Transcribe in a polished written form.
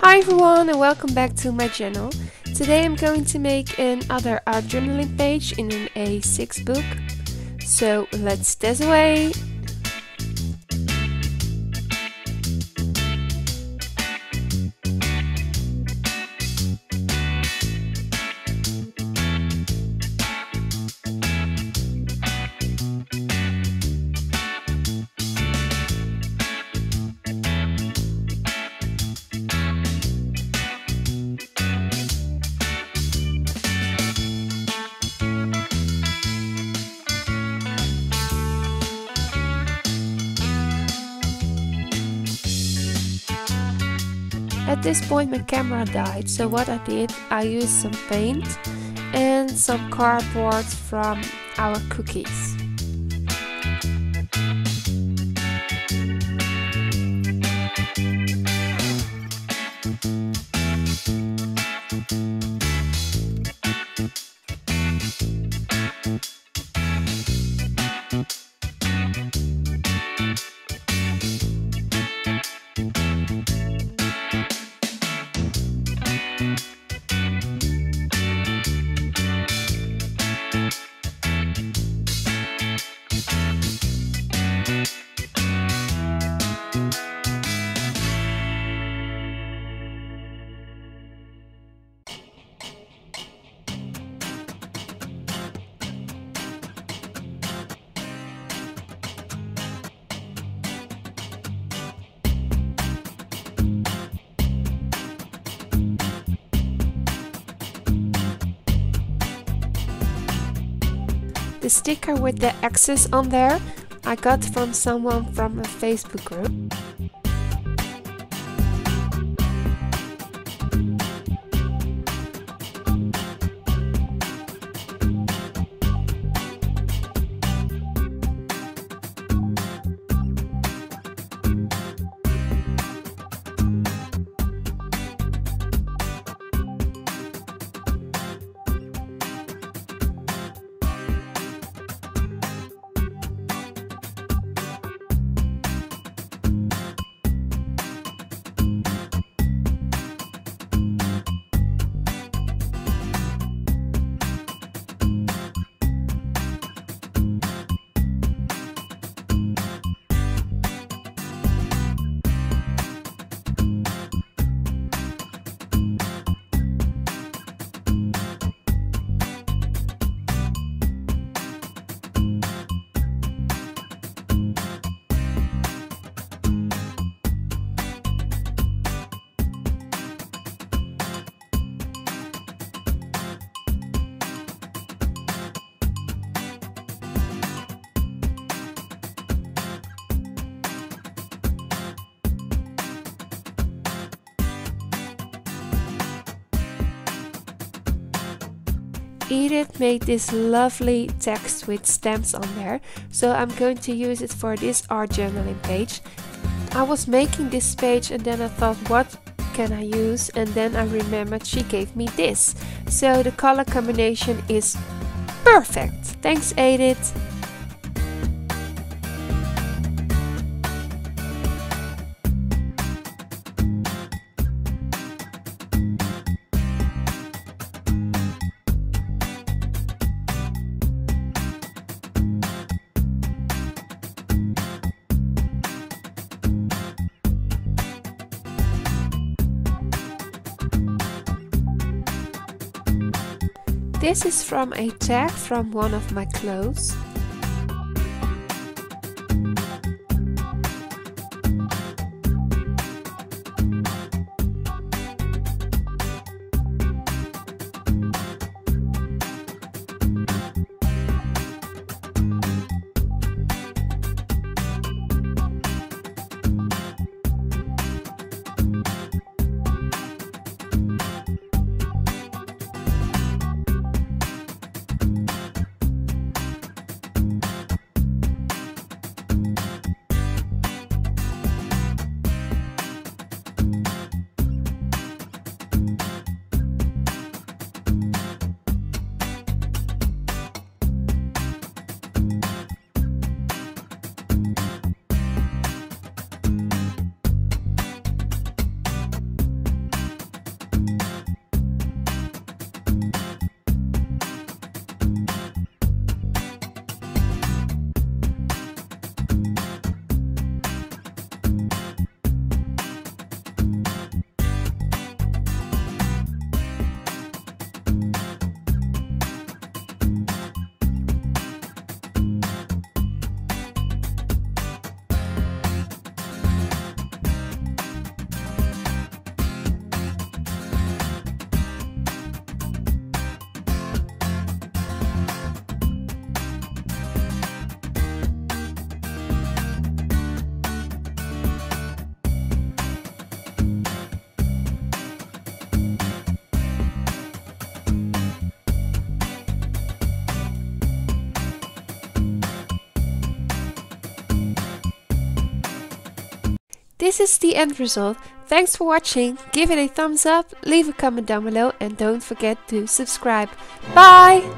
Hi everyone and welcome back to my channel. Today I'm going to make another adrenaline page in an A6 book. So let's test away! At this point my camera died, so what I did, I used some paint and some cardboard from our cookies. The sticker with the X's on there, I got from someone from a Facebook group. Edith made this lovely text with stamps on there, so I'm going to use it for this art journaling page. I was making this page and then I thought, what can I use? And then I remembered she gave me this. So the color combination is perfect. Thanks, Edith! This is from a tag from one of my clothes. this is the end result. Thanks for watching, give it a thumbs up, leave a comment down below and don't forget to subscribe. Bye!